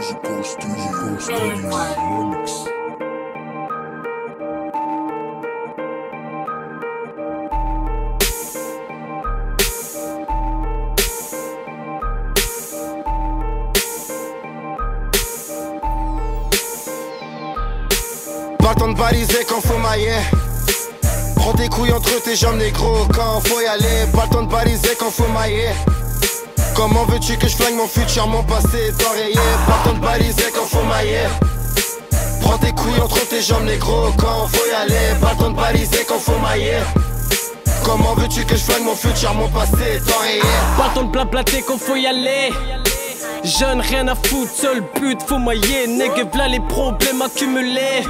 Remix. Pas le temps de baliser quand faut mailler. Prends tes couilles entre tes jambes négro quand faut y aller. Pas le temps de baliser quand faut mailler. Comment veux-tu que je flingue mon futur, mon passé est enrayé. Pas le temps de baliser quand faut mailler. Prends tes couilles entre tes jambes négro quand faut y aller. Pas le temps de baliser quand faut mailler. Comment veux-tu que je flingue mon futur, mon passé est enrayé. Pas le temps de blablater quand faut y aller. Jeune, rien à foutre, seul but, faut mailler. Nègre, v'là les problèmes accumulés.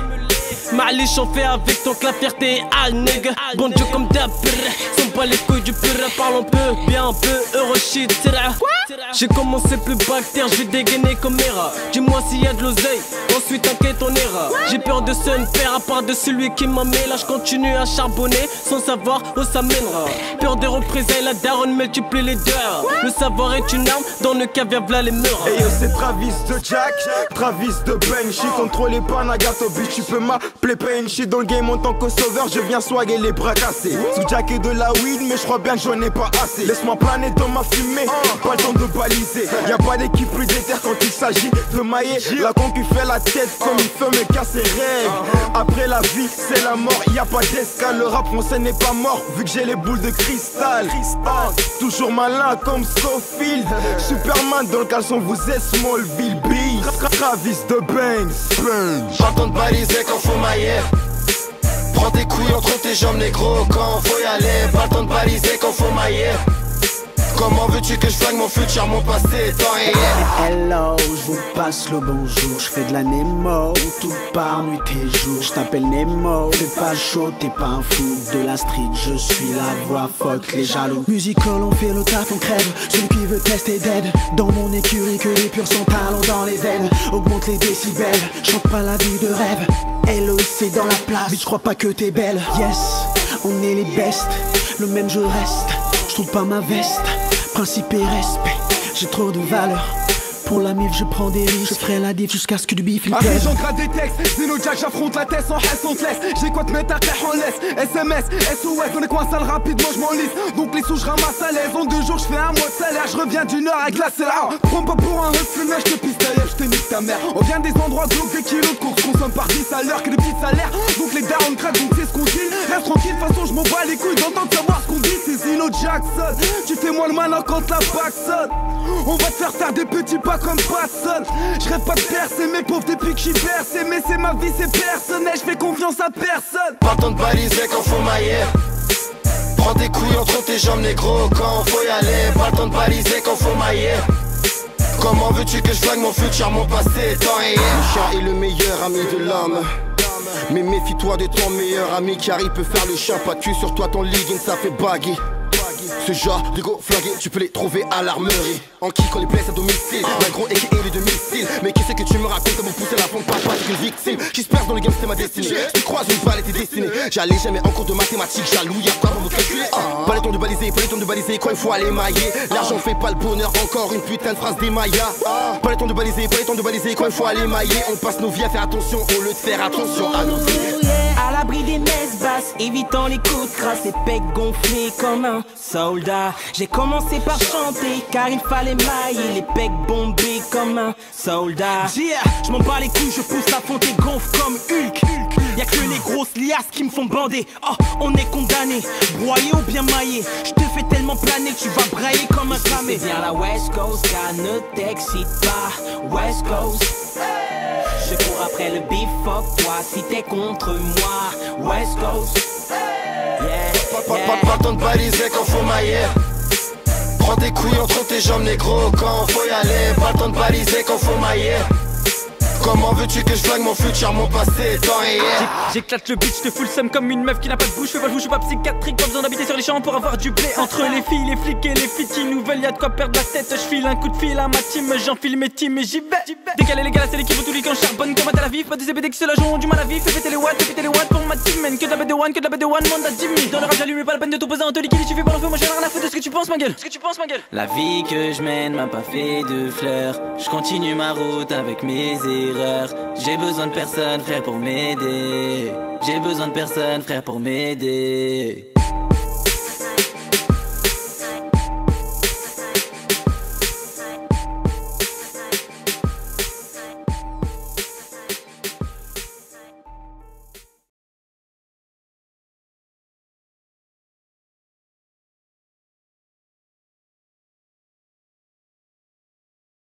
Malish on fait avec ton que la fierté est ah, nigga. Bon Dieu comme d'hab, sans pas les couilles du pire. Parlons peu, bien un peu, heureux shit. J'ai commencé plus bactère, j'ai dégainé comme Mera. Dis-moi s'il y a de l'oseille, ensuite t'inquiète on ira. J'ai peur de ce ne faire à part de celui qui m'en mêle. Je continue à charbonner sans savoir où ça mènera. Peur des représailles, la daronne multiplie les deux. Le savoir est une arme, dans le caviar v'là les meurs. Hey yo c'est Travis de Jack, Travis de Benchy. Contrôlé par Nagato bitch, tu peux m'appeler Benchy. Dans le game en tant que sauveur, je viens swagger les bras cassés. Sous Jack et de la weed, mais je crois bien que j'en ai pas assez. Laisse-moi planer dans ma fumée, pas le temps de baliser. Y'a pas d'équipe plus déter quand il s'agit de mailler. La con qui fait la tête comme une femme et casse ses règles. Après la vie c'est la mort, y'a pas d'escale. Le rap français n'est pas mort vu que j'ai les boules de cristal. Toujours malin comme Scofield, Superman dans le caleçon vous êtes Smallville Beast. Travis de Banks. Pas le temps de baliser quand faut mailler. Prends tes couilles entre tes jambes négro quand faut y aller. Pas le temps de baliser quand faut mailler. Comment veux-tu que je flingue mon futur, mon passé est enrayé. Hello, je vous passe le bonjour. Je fais de la Nemo, tout par nuit et jour. Je t'appelle Nemo, t'es pas chaud, t'es pas un fou. De la street, je suis la voix, fuck les jaloux. Musical, on fait le taf, on crève. Celui qui veut tester dead. Dans mon écurie que les purs sont talons dans les ailes. Augmente les décibels, chante pas la vie de rêve. Hello, c'est dans la place, mais je crois pas que t'es belle. Yes, on est les best, le même je reste. Je trouve pas ma veste. Principe et respect, j'ai trop de valeur. Pour la mif, je prends des risques. Je ferai la diff jusqu'à ce que du bif il t'aime. J'en grave des textes, Zyno Jack, j'affronte la tête sans haisse, on te laisse. J'ai quoi te mettre à terre, on laisse. SMS, SOS, on est coin sale rapidement, je m'enlisse. Donc les sous, je ramasse à l'aise. En 2 jours, je fais un mois de salaire, je reviens d'une heure à glacer là. Prends pas pour un refumé, je te pisse ta lèvre, je te nique ta mère. On vient des endroits glauques, des kilos de course, consomme par 10 à l'heure, que des petits salaires. Donc les darons craquent, donc c'est ce qu'on dit. Reste tranquille, de toute façon, je m'en bats les couilles, d'entendre savoir ce qu'on dit. C'est Zyno Jackson, tu fais moi le malin quand la bague sonne. On va te faire taire des petits pas comme Patson. Je rêve pas de percer mes pauvres depuis que j'y perce. Mais c'est ma vie, c'est personnel, je fais confiance à personne. Pas le temps de baliser quand faut mailler. Prends tes couilles entre tes jambes négro quand faut y aller. Pas le temps de baliser quand faut mailler. Comment veux-tu que je flingue mon futur, mon passé est enrayé. Le chat est le meilleur ami de l'homme, mais méfie-toi de ton meilleur ami car il peut faire le chat battu sur toi, ton legging ça fait baggy. Ce genre de go flingué, tu peux les trouver à l'armerie. En qui qu'on les blesse à domicile, un gros équipe et les 2 missiles. Mais qui c'est que tu me racontes comment pousser la pompe, pas une victime. Qui se perd dans le game, c'est ma destinée. Je te croise une balle et t'es destiné. J'allais jamais en cours de mathématiques, jaloux, y'a pas pour me calculer. Pas le temps de baliser, pas le temps de baliser, quoi il faut aller mailler. L'argent fait pas le bonheur, encore une putain de phrase des Mayas. Pas le temps de baliser, pas le temps de baliser, quoi il faut aller mailler. On passe nos vies à faire attention, au lieu de faire attention à nos vies. À l'abri des messes basses, évitant les coups de crasse, les pecs gonflés comme un soldat. J'ai commencé par chanter car il fallait mailler, les pecs bombés comme un soldat. Je m'en bats les couilles, je pousse la fonte et gonfle comme Hulk. Y'a que les grosses liasses qui me font bander. Oh, on est condamné, broyé ou bien maillé. Je te fais tellement planer que tu vas brailler comme un camé. C'est bien la West Coast, car ne t'excite pas, West Coast. Je cours après le beef, fuck toi si t'es contre moi, West Coast. Pas le temps de baliser quand faut mailler. Prends tes couilles entre tes jambes négro quand faut y aller. Pas le temps de baliser quand faut mailler. Comment veux-tu que je flingue mon futur, mon passé est enrayé. J'éclate le bitch, te fous le seum comme une meuf qui n'a pas de bouche. Fais pas le fou, je suis pas psychiatrique, pas besoin d'habiter sur les champs pour avoir du blé. Entre les filles, les flics et les flics qui nous veulent, y'a de quoi perdre la tête. Je file un coup de fil à ma team, j'enfile mes teams et j'y vais. Décalé les gars, c'est l'équipe, tous les camps charbonne comme à Tel Aviv. Pas des ébd qui se la jouent, ont du mal à vivre. Fais péter les watts pour ma team, man. Que de la BD1, que de la BD1, monde à 10 000. Dans le rap, j'allume pas la peine de tout poser en te liquide. Tu fais pas l'enfeu, moi j'ai rien à foutre de ce que tu penses, ma gueule. Ce que tu penses, ma gueule. La vie que je mène m'a pas fait de fleurs. Je continue ma route avec mes erreurs. J'ai besoin de personne, frère, pour m'aider. J'ai besoin de personne, frère, pour m'aider.